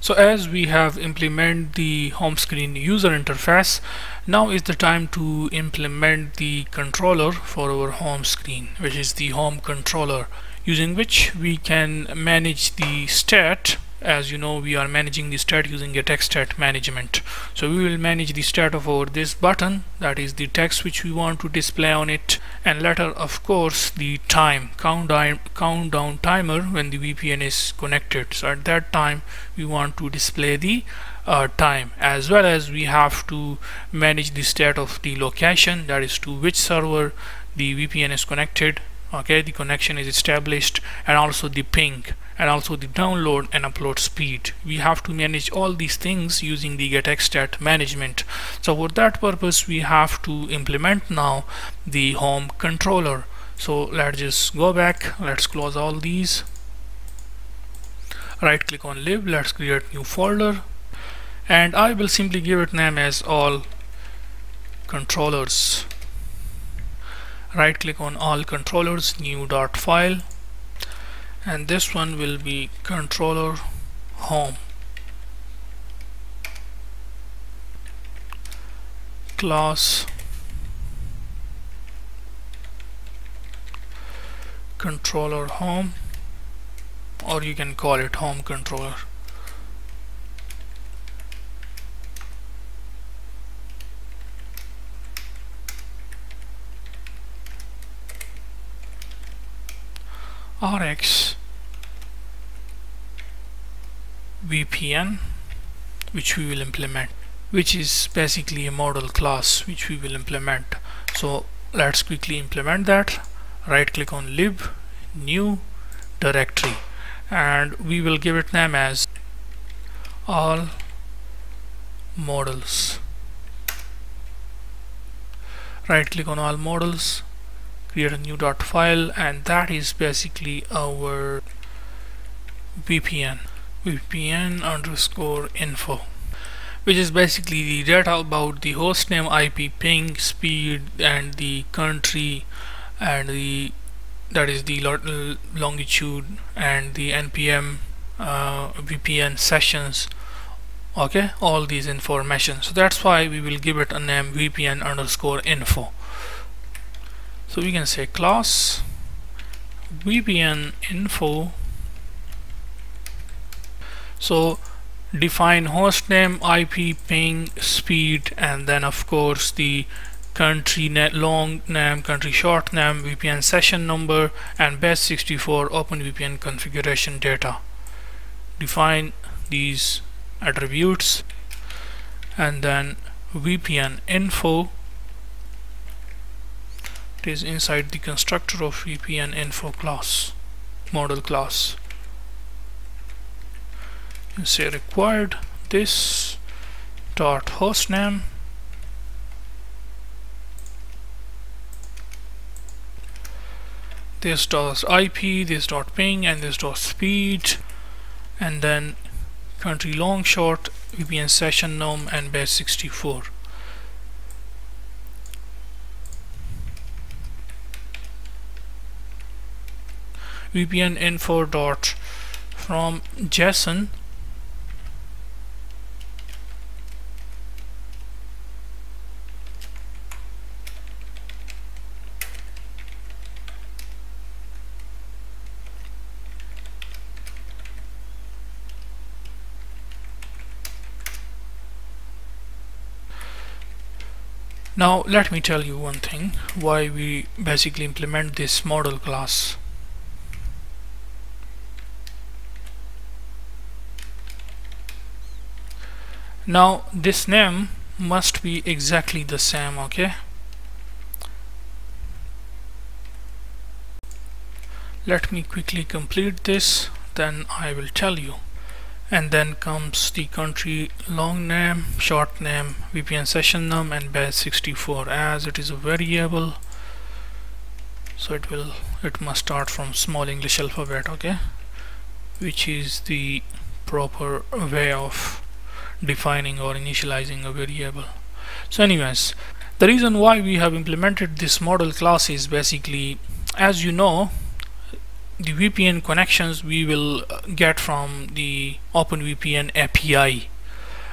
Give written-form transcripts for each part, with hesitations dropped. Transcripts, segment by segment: So as we have implemented the home screen user interface, now is the time to implement the controller for our home screen, which is the home controller, using which we can manage the stat. As you know, we are managing the stat using a text stat management. So we will manage the stat of our this button, that is the text which we want to display on it, and later of course the time countdown timer when the VPN is connected. So at that time we want to display the time, as well as we have to manage the stat of the location, that is to which server the VPN is connected. Okay, the connection is established, and also the ping, and also the download and upload speed. We have to manage all these things using the GetX stat management. So for that purpose we have to implement now the home controller. So let's just go back, let's close all these, right click on lib, let's create new folder, and I will simply give it name as all controllers. Right click on all controllers, new Dart file, and this one will be controller home class controller home, or you can call it home controller. RX VPN, which we will implement, which is basically a model class which we will implement. So let's quickly implement that. Right click on lib, new directory, and we will give it name as all models. Right click on all models, create a new dot file, and that is basically our VPN underscore info, which is basically the data about the host name, IP, ping, speed, and the country, and the that is the longitude and the npm VPN sessions. Okay, all these information. So that's why we will give it a name VPN underscore info. So we can say class VPN info. So define hostname, IP, ping, speed, and then of course the country long name, country short name, VPN session number, and base64 OpenVPN configuration data. Define these attributes, and then VPN info. It is inside the constructor of VPN info class, model class. Say required this dot hostname, this dot IP, this dot ping, and this dot speed, and then country long short, VPN session num, and base64. VPN info dot from JSON, Now let me tell you one thing, why we basically implement this model class. Now this name must be exactly the same, okay? Let me quickly complete this, then I will tell you. And then comes the country long name, short name, VPN session num, and base64. As it is a variable, so it must start from small English alphabet, okay, which is the proper way of defining or initializing a variable. So anyways, the reason why we have implemented this model class is basically, as you know, the VPN connections we will get from the OpenVPN API.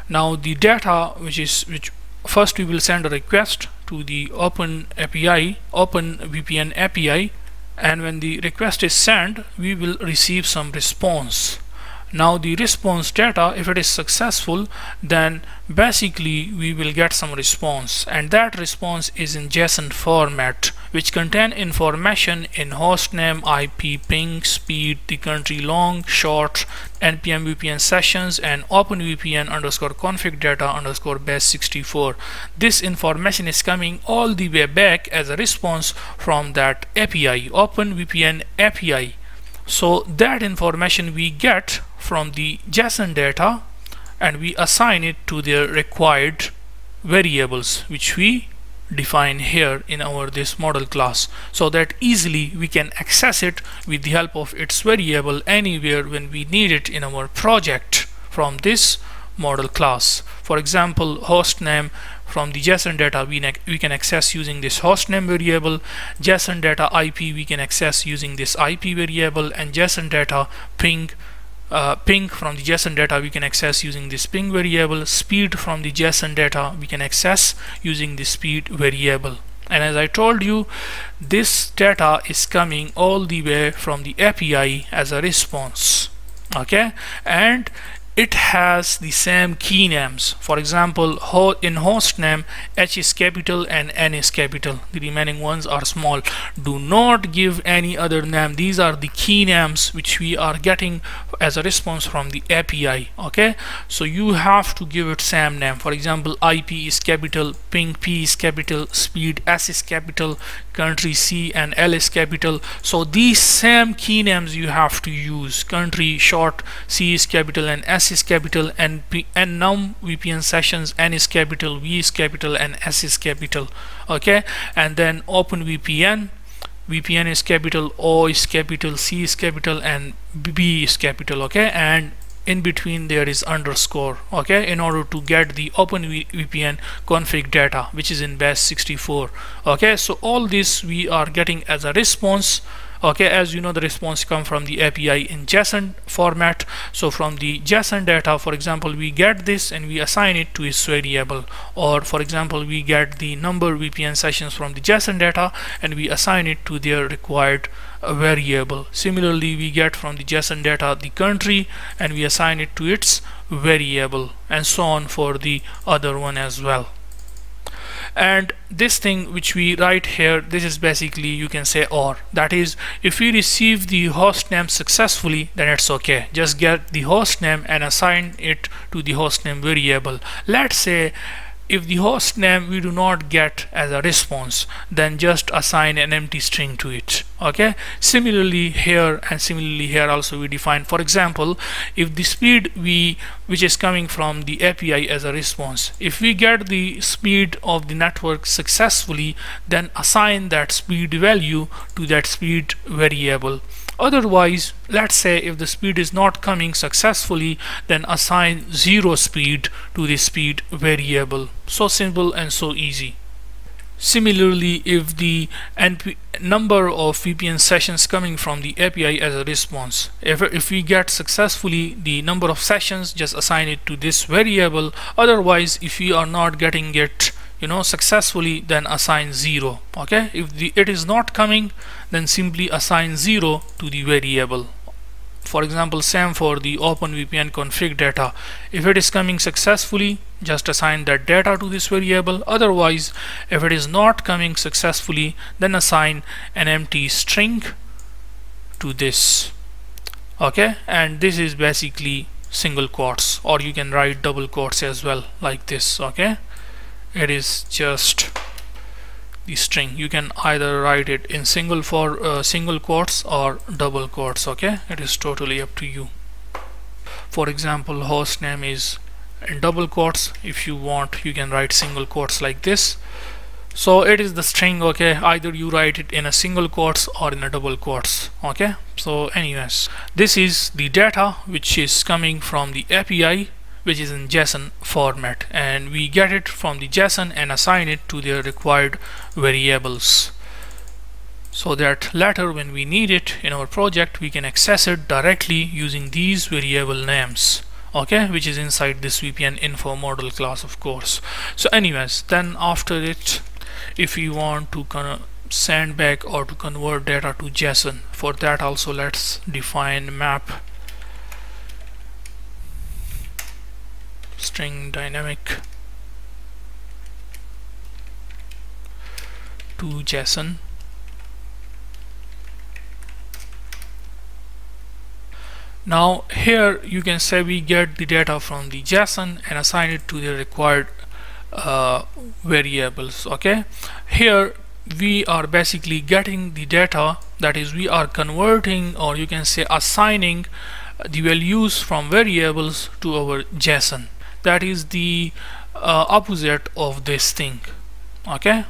Now the data which first we will send a request to the OpenVPN API, and when the request is sent we will receive some response. Now the response data, if it is successful, then basically we will get some response, and that response is in JSON format, which contain information in hostname, IP, ping, speed, the country, long, short, npm VPN sessions, and openvpn_config_data_base64. This information is coming all the way back as a response from that API, OpenVPN API. So that information we get from the JSON data, and we assign it to their required variables which we define here in our this model class, so that easily we can access it with the help of its variable anywhere when we need it in our project from this model class. For example, hostname, from the JSON data we can access using this hostname variable, JSON data IP we can access using this IP variable, and JSON data ping, from the JSON data we can access using this ping variable, speed from the JSON data we can access using the speed variable. And as I told you, this data is coming all the way from the API as a response, okay, and it has the same key names. For example, in hostname, H is capital and N is capital, the remaining ones are small. Do not give any other name. These are the key names which we are getting as a response from the API, okay? So you have to give it same name. For example, IP is capital, ping P is capital, speed S is capital, country C and L is capital. So these same key names you have to use. Country, short, C is capital and S is capital, and num VPN sessions, N is capital, V is capital and S is capital, okay? And then OpenVPN, VPN is capital, O is capital, C is capital and B is capital, okay? And in between there is underscore, okay, in order to get the OpenVPN config data which is in base64, okay? So all this we are getting as a response, okay? As you know, the response comes from the API in JSON format. So from the JSON data, for example, we get this and we assign it to its variable, or for example we get the number VPN sessions from the JSON data and we assign it to their required variable. Similarly, we get from the JSON data the country and we assign it to its variable, and so on for the other one as well. And this thing which we write here, this is basically, you can say OR, that is, if we receive the host name successfully, then it's okay, just get the host name and assign it to the host name variable. Let's say if the host name we do not get as a response, then just assign an empty string to it, okay? Similarly here, and similarly here also we define, for example, if the speed which is coming from the API as a response, if we get the speed of the network successfully, then assign that speed value to that speed variable. Otherwise, let's say if the speed is not coming successfully, then assign 0 speed to the speed variable. So simple and so easy. Similarly, if the number of VPN sessions coming from the API as a response, if we get successfully the number of sessions, just assign it to this variable. Otherwise, if we are not getting it, you know, successfully, then assign 0, okay? If it is not coming, then simply assign 0 to the variable. For example, same for the OpenVPN config data. If it is coming successfully, just assign that data to this variable. Otherwise, if it is not coming successfully, then assign an empty string to this, okay? And this is basically single quotes, or you can write double quotes as well, like this, okay? It is just the string. You can either write it in single for single quotes or double quotes, okay? It is totally up to you. For example, host name is in double quotes. If you want, you can write single quotes like this. So it is the string, okay? Either you write it in a single quotes or in a double quotes, okay? So anyways, this is the data which is coming from the API, which is in JSON format, and we get it from the JSON and assign it to their required variables. so that later when we need it in our project, we can access it directly using these variable names, okay, which is inside this VPN info model class, of course. So anyways, then after it, if you want to send back or to convert data to JSON, for that also let's define map string dynamic to JSON. Now here you can say we get the data from the JSON and assign it to the required variables. Okay, here we are basically getting the data, that is we are converting, or you can say assigning the values from variables to our JSON. That is the opposite of this thing. Okay,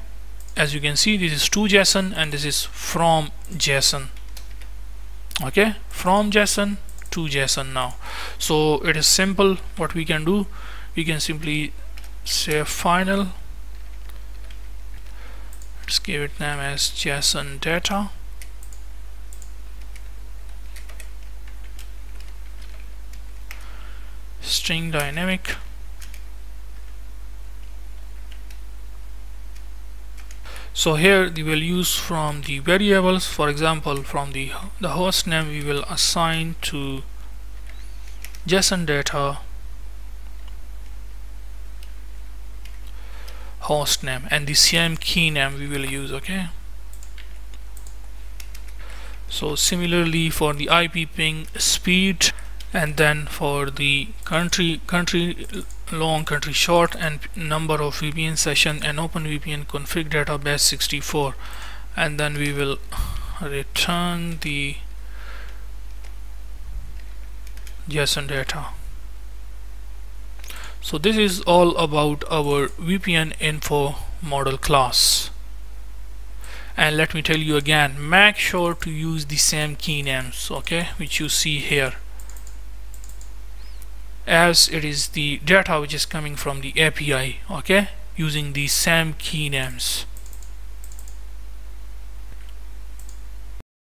as you can see, this is to JSON and this is from JSON. Okay, from JSON to JSON now. So it is simple. What we can do, we can simply say final, let's give it name as JSON data, string dynamic. So here the values from the variables, for example from the host name, we will assign to JSON data host name, and the same key name we will use. Okay, so similarly for the IP ping speed, and then for the country long, country short, and number of VPN session and OpenVPN config data base64, and then we will return the JSON data. So this is all about our VPN info model class. And let me tell you again, make sure to use the same key names, okay, which you see here, as it is the data which is coming from the API, okay, using the same key names.